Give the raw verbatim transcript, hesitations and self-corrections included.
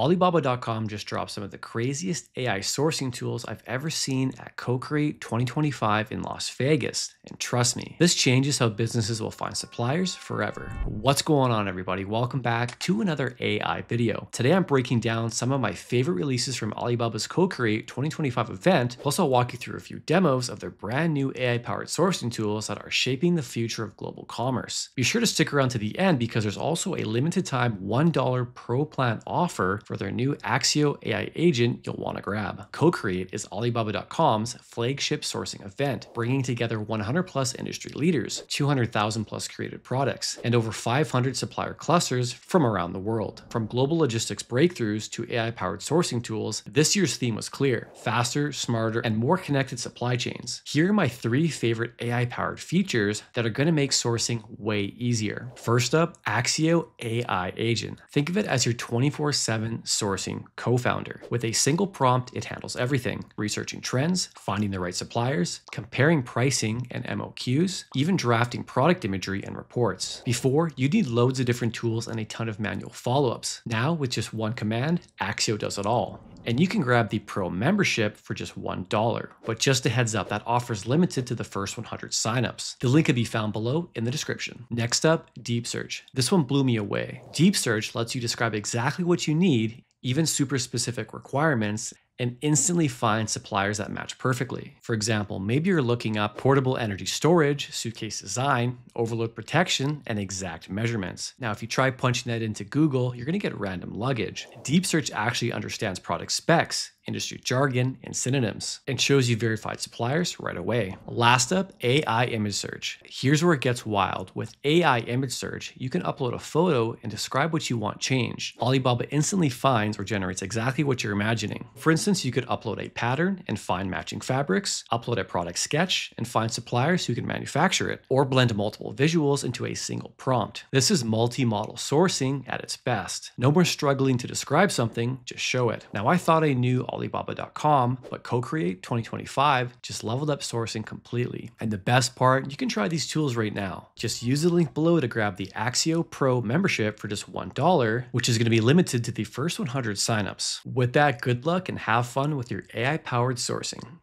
Alibaba dot com just dropped some of the craziest A I sourcing tools I've ever seen at CoCreate twenty twenty-five in Las Vegas. And trust me, this changes how businesses will find suppliers forever. What's going on, everybody? Welcome back to another A I video. Today, I'm breaking down some of my favorite releases from Alibaba's CoCreate twenty twenty-five event. Plus, I'll walk you through a few demos of their brand new A I-powered sourcing tools that are shaping the future of global commerce. Be sure to stick around to the end because there's also a limited time one dollar Pro Plan offer for their new Accio A I Agent you'll want to grab. CoCreate is Alibaba dot com's flagship sourcing event, bringing together one hundred plus industry leaders, two hundred thousand plus created products, and over five hundred supplier clusters from around the world. From global logistics breakthroughs to A I-powered sourcing tools, this year's theme was clear: faster, smarter, and more connected supply chains. Here are my three favorite A I-powered features that are going to make sourcing way easier. First up, Accio A I Agent. Think of it as your twenty-four seven sourcing co-founder. With a single prompt, it handles everything: researching trends, finding the right suppliers, comparing pricing and M O Qs, even drafting product imagery and reports. Before, you'd need loads of different tools and a ton of manual follow-ups. Now, with just one command, Accio does it all. And you can grab the Pro membership for just one dollar. But just a heads up, that offer is limited to the first one hundred signups. The link can be found below in the description. Next up, Deep Search. This one blew me away. Deep Search lets you describe exactly what you need, even super specific requirements, and instantly find suppliers that match perfectly. For example, maybe you're looking up portable energy storage, suitcase design, overload protection, and exact measurements. Now, if you try punching that into Google, you're gonna get random luggage. Deep Search actually understands product specs, industry jargon, and synonyms, and shows you verified suppliers right away. Last up, A I Image Search. Here's where it gets wild. With A I Image Search, you can upload a photo and describe what you want changed. Alibaba instantly finds or generates exactly what you're imagining. For instance, you could upload a pattern and find matching fabrics, upload a product sketch and find suppliers who can manufacture it, or blend multiple visuals into a single prompt. This is multi-model sourcing at its best. No more struggling to describe something, just show it. Now, I thought I knew Alibaba dot com, but CoCreate twenty twenty-five just leveled up sourcing completely. And the best part, you can try these tools right now. Just use the link below to grab the Accio Pro membership for just one dollar, which is going to be limited to the first one hundred signups. With that, good luck and have fun with your A I-powered sourcing.